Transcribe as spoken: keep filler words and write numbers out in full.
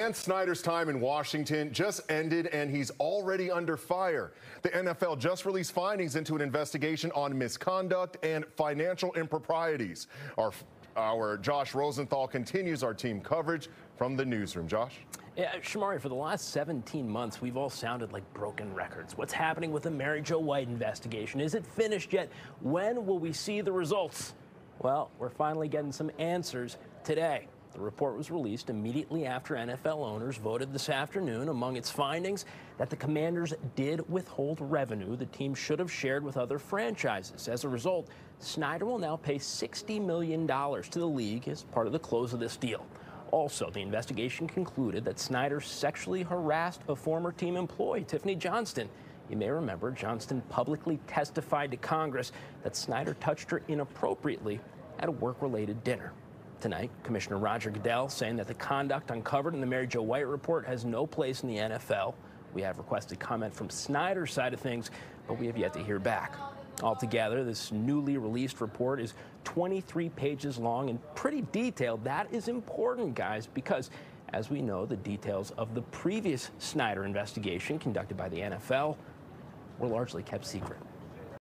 Dan Snyder's time in Washington just ended, and he's already under fire. The N F L just released findings into an investigation on misconduct and financial improprieties. Our, our Josh Rosenthal continues our team coverage from the newsroom. Josh? Yeah, Shamari, for the last seventeen months, we've all sounded like broken records. What's happening with the Mary Jo White investigation? Is it finished yet? When will we see the results? Well, we're finally getting some answers today. The report was released immediately after N F L owners voted this afternoon among its findings that the Commanders did withhold revenue the team should have shared with other franchises. As a result, Snyder will now pay sixty million dollars to the league as part of the close of this deal. Also, the investigation concluded that Snyder sexually harassed a former team employee, Tiffany Johnston. You may remember Johnston publicly testified to Congress that Snyder touched her inappropriately at a work-related dinner. Tonight, Commissioner Roger Goodell saying that the conduct uncovered in the Mary Jo White report has no place in the N F L. We have requested comment from Snyder's side of things, but we have yet to hear back. Altogether, this newly released report is twenty-three pages long and pretty detailed. That is important, guys, because as we know, the details of the previous Snyder investigation conducted by the N F L were largely kept secret.